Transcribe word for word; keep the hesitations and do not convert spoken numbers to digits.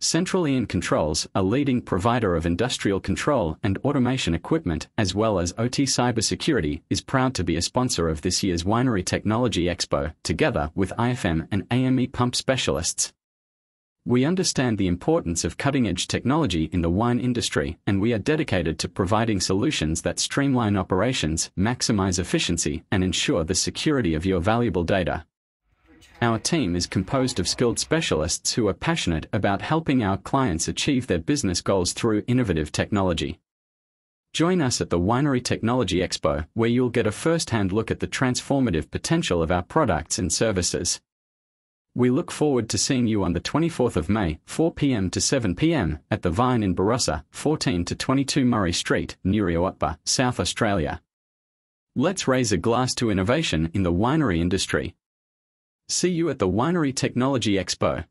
Centralian Controls, a leading provider of industrial control and automation equipment as well as O T cybersecurity, is proud to be a sponsor of this year's Winery Technology Expo, together with I F M and A M E Pump Specialists. We understand the importance of cutting-edge technology in the wine industry, and we are dedicated to providing solutions that streamline operations, maximize efficiency, and ensure the security of your valuable data. Our team is composed of skilled specialists who are passionate about helping our clients achieve their business goals through innovative technology. Join us at the Winery Technology Expo, where you'll get a first-hand look at the transformative potential of our products and services. We look forward to seeing you on the twenty-fourth of May, four p m to seven p m, at The Vine in Barossa, fourteen to twenty-two Murray Street, Nuriootpa, South Australia. Let's raise a glass to innovation in the winery industry. See you at the Winery Technology Expo.